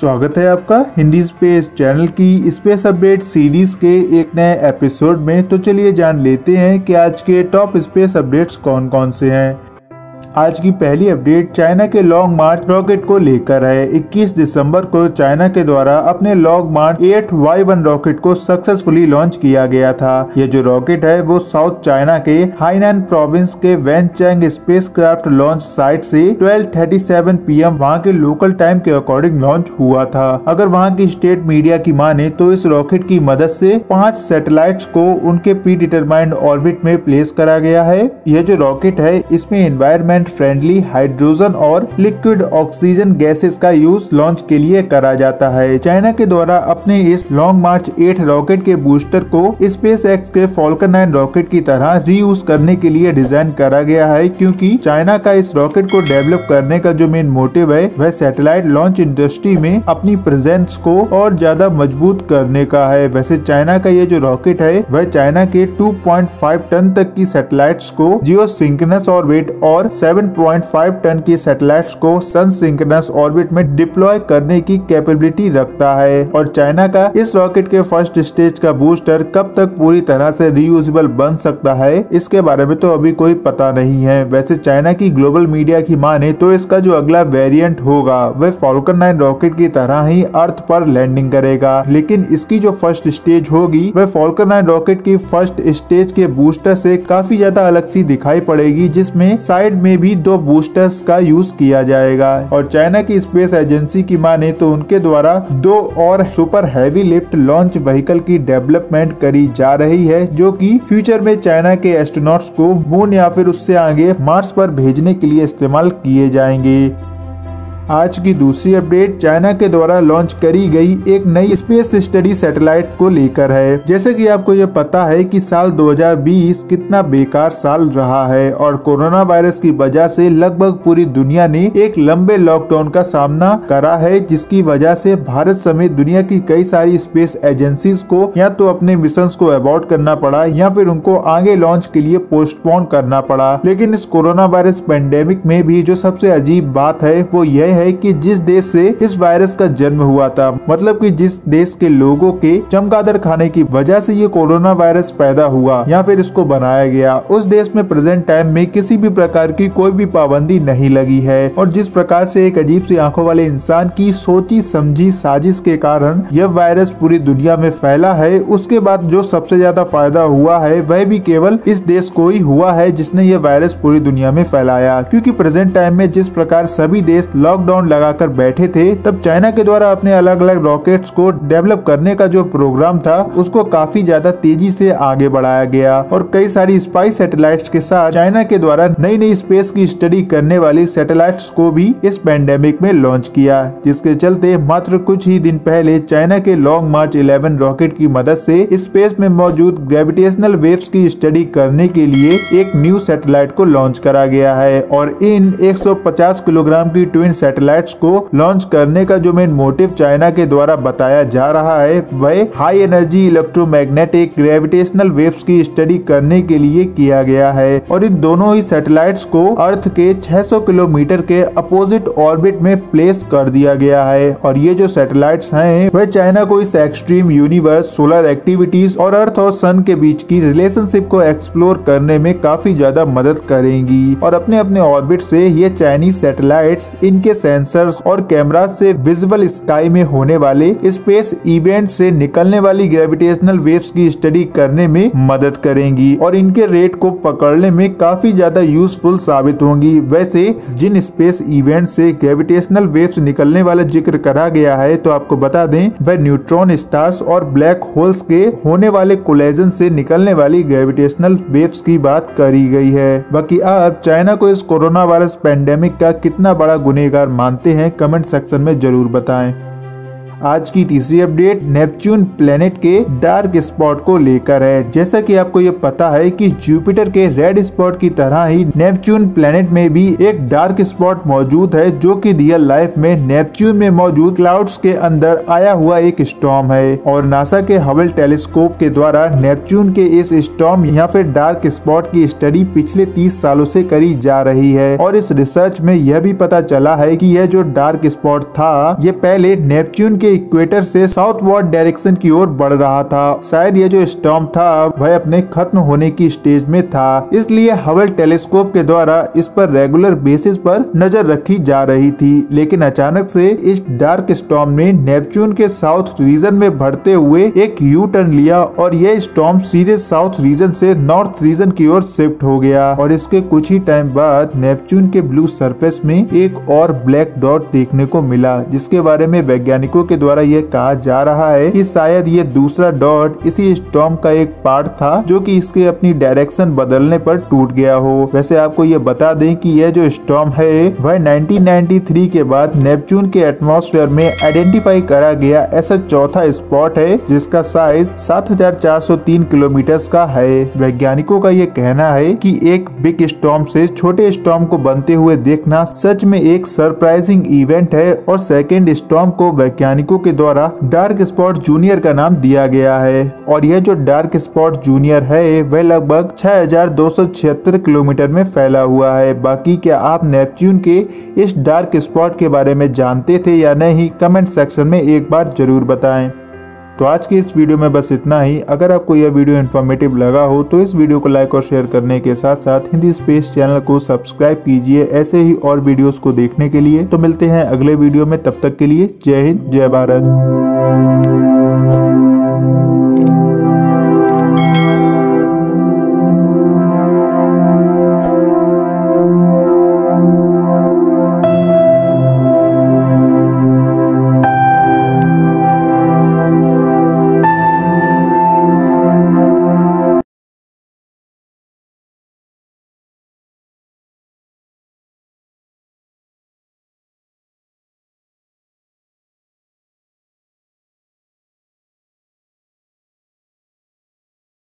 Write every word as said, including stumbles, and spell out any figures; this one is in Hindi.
स्वागत है आपका हिंदी स्पेस चैनल की स्पेस अपडेट सीरीज के एक नए एपिसोड में। तो चलिए जान लेते हैं कि आज के टॉप स्पेस अपडेट्स कौन कौन से हैं। आज की पहली अपडेट चाइना के लॉन्ग मार्च रॉकेट को लेकर है। इक्कीस दिसंबर को चाइना के द्वारा अपने लॉन्ग मार्च एट वाई वन रॉकेट को सक्सेसफुली लॉन्च किया गया था। यह जो रॉकेट है वो साउथ चाइना के हाइनन प्रोविंस के वेनचैंग स्पेसक्राफ्ट लॉन्च साइट से twelve thirty seven P M वहां के लोकल टाइम के अकॉर्डिंग लॉन्च हुआ था। अगर वहां की स्टेट मीडिया की माने तो इस रॉकेट की मदद से पांच सैटेलाइट्स को उनके प्री डिटरमाइंड ऑर्बिट में प्लेस करा गया है। यह जो रॉकेट है इसमें एनवायरमेंट फ्रेंडली हाइड्रोजन और लिक्विड ऑक्सीजन गैसेस का यूज लॉन्च के लिए करा जाता है। चाइना के द्वारा अपने इस लॉन्ग मार्च एट रॉकेट के बूस्टर को स्पेसएक्स के फाल्कन नाइन रॉकेट की तरह रीयूज करने के लिए डिजाइन करा गया है, क्योंकि चाइना का इस रॉकेट को डेवलप करने का जो मेन मोटिव है वह सैटेलाइट लॉन्च इंडस्ट्री में अपनी प्रेजेंस को और ज्यादा मजबूत करने का है। वैसे चाइना का ये जो रॉकेट है वह चाइना के टू पॉइंट फाइव टन तक की सैटेलाइट्स को जियो सिंक्रोनस ऑर्बिट और सेवन पॉइंट फाइव टन की सैटेलाइट्स को सन सिंक्रोनस ऑर्बिट में डिप्लॉय करने की कैपेबिलिटी रखता है। और चाइना का इस रॉकेट के फर्स्ट स्टेज का बूस्टर कब तक पूरी तरह से रीयूजेबल बन सकता है इसके बारे में तो अभी कोई पता नहीं है। वैसे चाइना की ग्लोबल मीडिया की माने तो इसका जो अगला वेरिएंट होगा वह फाल्कन नाइन रॉकेट की तरह ही अर्थ पर लैंडिंग करेगा, लेकिन इसकी जो फर्स्ट स्टेज होगी वह फाल्कन नाइन रॉकेट की फर्स्ट स्टेज के बूस्टर से काफी ज्यादा अलग सी दिखाई पड़ेगी, जिसमें साइड में भी दो बूस्टर्स का यूज किया जाएगा। और चाइना की स्पेस एजेंसी की माने तो उनके द्वारा दो और super heavy lift launch vehicle की डेवलपमेंट करी जा रही है, जो कि फ्यूचर में चाइना के एस्ट्रोनॉट्स को मून या फिर उससे आगे मार्स पर भेजने के लिए इस्तेमाल किए जाएंगे। आज की दूसरी अपडेट चाइना के द्वारा लॉन्च करी गई एक नई स्पेस स्टडी सैटेलाइट को लेकर है। जैसे कि आपको ये पता है कि साल दो हज़ार बीस कितना बेकार साल रहा है और कोरोना वायरस की वजह से लगभग पूरी दुनिया ने एक लंबे लॉकडाउन का सामना करा है, जिसकी वजह से भारत समेत दुनिया की कई सारी स्पेस एजेंसीज को या तो अपने मिशन को अबॉर्ट करना पड़ा या फिर उनको आगे लॉन्च के लिए पोस्टपोन करना पड़ा। लेकिन इस कोरोना वायरस पेंडेमिक में भी जो सबसे अजीब बात है वो यह है कि जिस देश से इस वायरस का जन्म हुआ था, मतलब कि जिस देश के लोगों के चमगादड़ खाने की वजह से ये कोरोना वायरस पैदा हुआ या फिर इसको बनाया गया, उस देश में प्रेजेंट टाइम में किसी भी प्रकार की कोई भी पाबंदी नहीं लगी है। और जिस प्रकार से एक अजीब सी आंखों वाले इंसान की सोची समझी साजिश के कारण यह वायरस पूरी दुनिया में फैला है, उसके बाद जो सबसे ज्यादा फायदा हुआ है वह भी केवल इस देश को ही हुआ है जिसने यह वायरस पूरी दुनिया में फैलाया। क्योंकि प्रेजेंट टाइम में जिस प्रकार सभी देश लॉक लॉकडाउन लगाकर बैठे थे, तब चाइना के द्वारा अपने अलग अलग रॉकेट्स को डेवलप करने का जो प्रोग्राम था उसको काफी ज्यादा तेजी से आगे बढ़ाया गया और कई सारी स्पाई सैटेलाइट्स के साथ चाइना के द्वारा नई नई स्पेस की स्टडी करने वाली सैटेलाइट्स को भी इस पेंडेमिक में लॉन्च किया, जिसके चलते मात्र कुछ ही दिन पहले चाइना के लॉन्ग मार्च इलेवन रॉकेट की मदद से स्पेस में मौजूद ग्रेविटेशनल वेव्स की स्टडी करने के लिए एक न्यू सैटेलाइट को लॉन्च करा गया है। और इन एक सौ पचास किलोग्राम की ट्विन सैटेलाइट्स को लॉन्च करने का जो मेन मोटिव चाइना के द्वारा बताया जा रहा है वह high energy electromagnetic gravitational waves की स्टडी करने के लिए किया गया है। और इन दोनों ही सैटेलाइट्स को अर्थ के छह सौ किलोमीटर के अपोजिट ऑर्बिट में प्लेस कर दिया गया है। और ये जो सैटेलाइट्स हैं वह चाइना को इस एक्सट्रीम यूनिवर्स, सोलर एक्टिविटीज और अर्थ और सन के बीच की रिलेशनशिप को एक्सप्लोर करने में काफी ज्यादा मदद करेंगी। और अपने अपने ऑर्बिट से ये चाइनीज सैटेलाइट्स इनके सेंसर्स और कैमरा से विजुअल स्काई में होने वाले स्पेस इवेंट से निकलने वाली ग्रेविटेशनल वेव्स की स्टडी करने में मदद करेंगी और इनके रेट को पकड़ने में काफी ज्यादा यूजफुल साबित होंगी। वैसे जिन स्पेस इवेंट से ग्रेविटेशनल वेव्स निकलने वाला जिक्र करा गया है तो आपको बता दें वह न्यूट्रॉन स्टार्स और ब्लैक होल्स के होने वाले कोलेजन से निकलने वाली ग्रेविटेशनल वेव्स की बात करी गई है। बाकी आप चाइना को इस कोरोना वायरस पेंडेमिक का कितना बड़ा गुनेगार मानते हैं कमेंट सेक्शन में जरूर बताएं। आज की तीसरी अपडेट नेपच्यून प्लेनेट के डार्क स्पॉट को लेकर है। जैसा कि आपको ये पता है कि जुपिटर के रेड स्पॉट की तरह ही नेपच्यून प्लेनेट में भी एक डार्क स्पॉट मौजूद है जो कि रियल लाइफ में नेपच्यून में मौजूद क्लाउड्स के अंदर आया हुआ एक स्टॉर्म है और नासा के हबल टेलीस्कोप के द्वारा नेपच्यून के इस स्टॉर्म या फिर डार्क स्पॉट की स्टडी पिछले तीस सालों से करी जा रही है। और इस रिसर्च में यह भी पता चला है कि यह जो डार्क स्पॉट था ये पहले नेपच्यून के इक्वेटर से साउथवार्ड डायरेक्शन की ओर बढ़ रहा था। शायद यह जो स्टॉर्म था वह अपने खत्म होने की स्टेज में था, इसलिए हबल टेलीस्कोप के द्वारा इस पर रेगुलर बेसिस पर नजर रखी जा रही थी। लेकिन अचानक से इस डार्क स्टॉर्म ने नेपच्यून के साउथ रीजन में बढ़ते हुए एक यू टर्न लिया और यह स्टॉर्म सीधे साउथ रीजन से नॉर्थ रीजन की ओर शिफ्ट हो गया। और इसके कुछ ही टाइम बाद नेपच्यून के ब्लू सरफेस में एक और ब्लैक डॉट देखने को मिला, जिसके बारे में वैज्ञानिकों के द्वारा यह कहा जा रहा है कि शायद ये दूसरा डॉट इसी स्टॉर्म का एक पार्ट था जो कि इसके अपनी डायरेक्शन बदलने पर टूट गया हो। वैसे आपको ये बता दें कि यह जो स्टॉर्म है वह नाइनटीन नाइंटी थ्री के बाद नेपच्यून के एटमॉस्फेयर में आइडेंटिफाई करा गया ऐसा चौथा स्पॉट है जिसका साइज सात हजार चार सौ तीन किलोमीटर का है। वैज्ञानिकों का ये कहना है कि एक बिग स्टॉर्म से छोटे स्टॉर्म को बनते हुए देखना सच में एक सरप्राइजिंग इवेंट है और सेकेंड स्टॉर्म को वैज्ञानिकों के द्वारा डार्क स्पॉट जूनियर का नाम दिया गया है। और यह जो डार्क स्पॉट जूनियर है वह लगभग छह हजार दो सौ छिहत्तर किलोमीटर में फैला हुआ है। बाकी क्या आप नेपच्यून के इस डार्क स्पॉट के बारे में जानते थे या नहीं, कमेंट सेक्शन में एक बार जरूर बताएं। तो आज की इस वीडियो में बस इतना ही। अगर आपको यह वीडियो इन्फॉर्मेटिव लगा हो तो इस वीडियो को लाइक और शेयर करने के साथ साथ हिंदी स्पेस चैनल को सब्सक्राइब कीजिए ऐसे ही और वीडियोस को देखने के लिए। तो मिलते हैं अगले वीडियो में, तब तक के लिए जय हिंद जय भारत।